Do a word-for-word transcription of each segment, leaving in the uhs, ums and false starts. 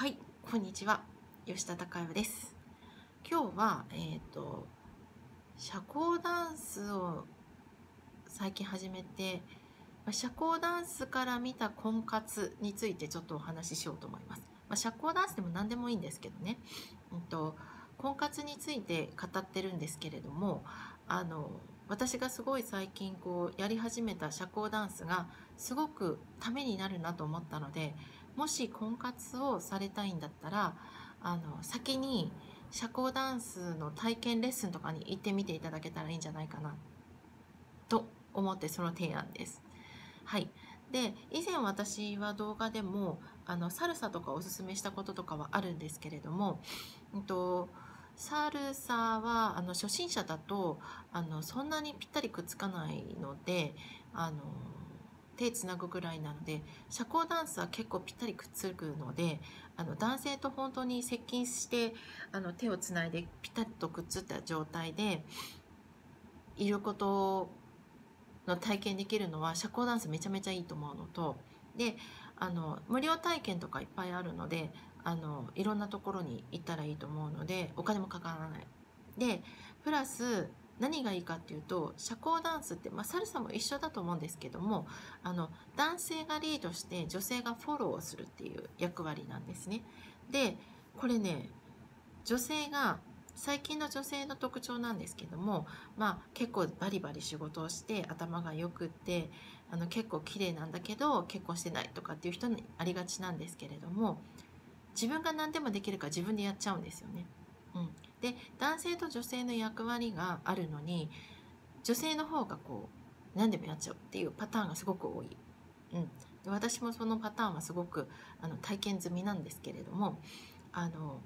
はい、こんにちは、吉田孝代です。今日はえっと社交ダンスを最近始めて、社交ダンスから見た婚活についてちょっとお話ししようと思います。まあ、社交ダンスでも何でもいいんですけどね、うんと、婚活について語ってるんですけれども、あの私がすごい最近こうやり始めた社交ダンスがすごくためになるなと思ったので、もし婚活をされたいんだったらあの先に社交ダンスの体験レッスンとかに行ってみていただけたらいいんじゃないかなと思って、その提案です。はい、で以前私は動画でもあのサルサとかおすすめしたこととかはあるんですけれども、うんとサルサはあの初心者だとあのそんなにぴったりくっつかないので、あの手つなぐぐらいなので、社交ダンスは結構ぴったりくっつくので、あの男性と本当に接近してあの手をつないでぴたっとくっつった状態でいることの体験できるのは社交ダンスめちゃめちゃいいと思うのと、であの無料体験とかいっぱいあるので、あのいろんなところに行ったらいいと思うので、お金もかからないで、プラス何がいいかっていうと、社交ダンスって、まあ、サルサも一緒だと思うんですけども、あの男性がリードして女性がフォローをするっていう役割なんですね。でこれね、女性が最近の女性の特徴なんですけども、まあ、結構バリバリ仕事をして頭がよくって、あの結構綺麗なんだけど結婚してないとかっていう人にありがちなんですけれども、自分が何でもできるから自分でやっちゃうんですよね。うん、で男性と女性の役割があるのに、女性の方がこう何でもやっちゃうっていうパターンがすごく多い。うん、で私もそのパターンはすごくあの体験済みなんですけれども、あの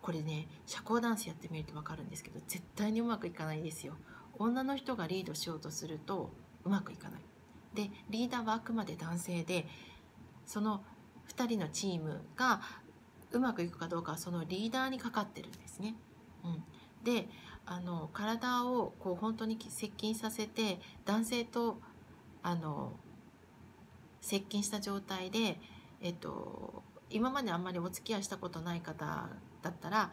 これね、社交ダンスやってみると分かるんですけど、絶対にうまくいかないですよ。女の人がリードしようとするとうまくいかない。でリーダーはあくまで男性で、そのふたりのチームがうまくいくかどうかはそのリーダーにかかってるんですね。うん、であの体をこう本当に接近させて、男性とあの接近した状態で、えっと、今まであんまりお付き合いしたことない方だったら、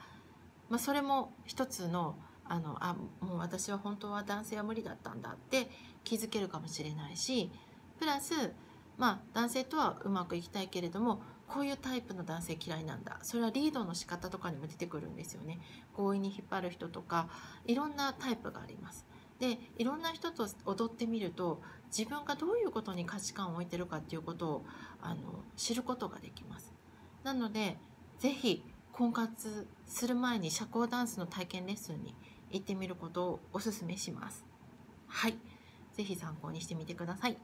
まあ、それも一つのあのあもう私は本当は男性は無理だったんだって気づけるかもしれないし、プラス、まあ、男性とはうまくいきたいけれども、こういうタイプの男性嫌いなんだ、それはリードの仕方とかにも出てくるんですよね。強引に引っ張る人とかいろんなタイプがあります。でいろんな人と踊ってみると、自分がどういうことに価値観を置いてるかっていうことをあの知ることができます。なので是非婚活する前に社交ダンスの体験レッスンに行ってみることをおすすめします。はい、是非参考にしてみてください。